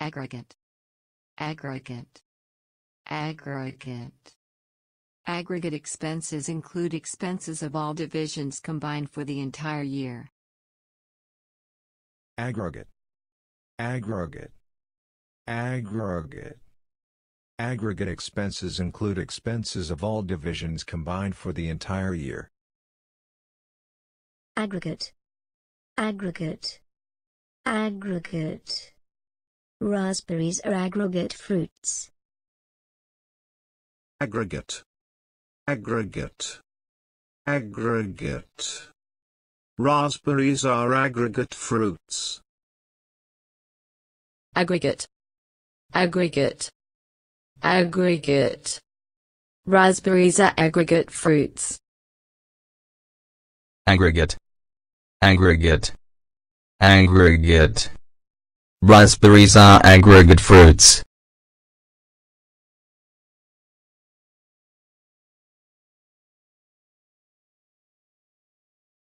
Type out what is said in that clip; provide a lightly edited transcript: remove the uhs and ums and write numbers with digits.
aggregate, aggregate, aggregate. Aggregate expenses include expenses of all divisions combined for the entire year. Aggregate, aggregate, aggregate. Aggregate expenses include expenses of all divisions combined for the entire year. Aggregate, aggregate, aggregate. Raspberries are aggregate fruits. Aggregate, aggregate, aggregate. Raspberries are aggregate fruits. Aggregate, aggregate, aggregate. Raspberries are aggregate fruits. Aggregate, aggregate, aggregate. Raspberries are aggregate fruits.